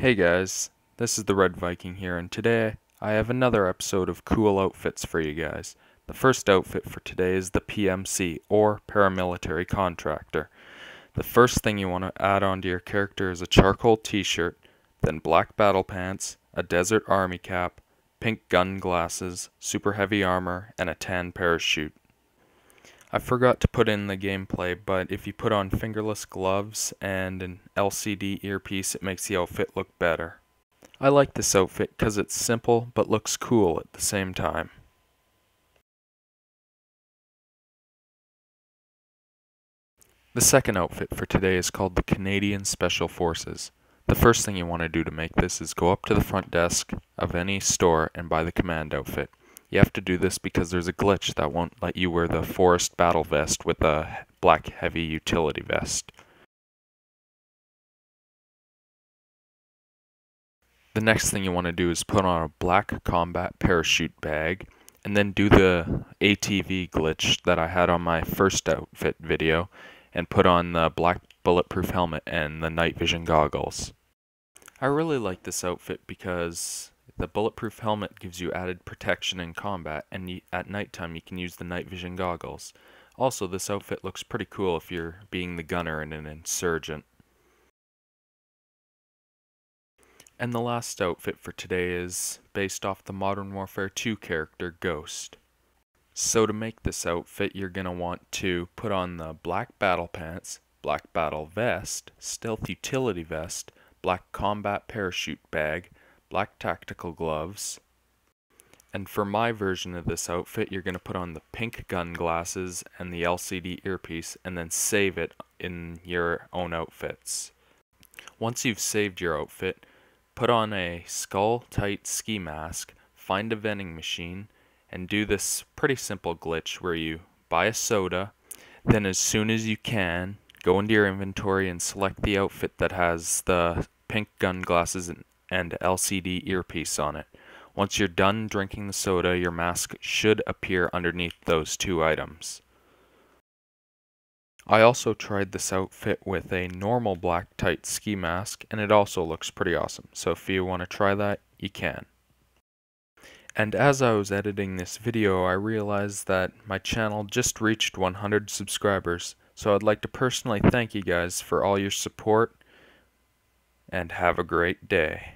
Hey guys, this is the Red Viking here, and today I have another episode of cool outfits for you guys. The first outfit for today is the PMC, or Paramilitary Contractor. The first thing you want to add onto your character is a charcoal t-shirt, then black battle pants, a desert army cap, pink gun glasses, super heavy armor, and a tan parachute. I forgot to put in the gameplay, but if you put on fingerless gloves and an LCD earpiece, it makes the outfit look better. I like this outfit because it's simple but looks cool at the same time. The second outfit for today is called the Canadian Special Forces. The first thing you want to do to make this is go up to the front desk of any store and buy the command outfit. You have to do this because there's a glitch that won't let you wear the forest battle vest with a black heavy utility vest. The next thing you want to do is put on a black combat parachute bag and then do the ATV glitch that I had on my first outfit video and put on the black bulletproof helmet and the night vision goggles. I really like this outfit because the bulletproof helmet gives you added protection in combat, and at nighttime you can use the night vision goggles. Also, this outfit looks pretty cool if you're being the gunner in an insurgent. And the last outfit for today is based off the Modern Warfare 2 character, Ghost. So to make this outfit, you're going to want to put on the black battle pants, black battle vest, stealth utility vest, black combat parachute bag, black tactical gloves, and for my version of this outfit you're going to put on the pink gun glasses and the LCD earpiece and then save it in your own outfits. Once you've saved your outfit, put on a skull tight ski mask, find a vending machine, and do this pretty simple glitch where you buy a soda, then as soon as you can go into your inventory and select the outfit that has the pink gun glasses and LCD earpiece on it. Once you're done drinking the soda, your mask should appear underneath those two items. I also tried this outfit with a normal black tight ski mask, and it also looks pretty awesome, so if you want to try that, you can. And as I was editing this video, I realized that my channel just reached 100 subscribers, so I'd like to personally thank you guys for all your support, and have a great day.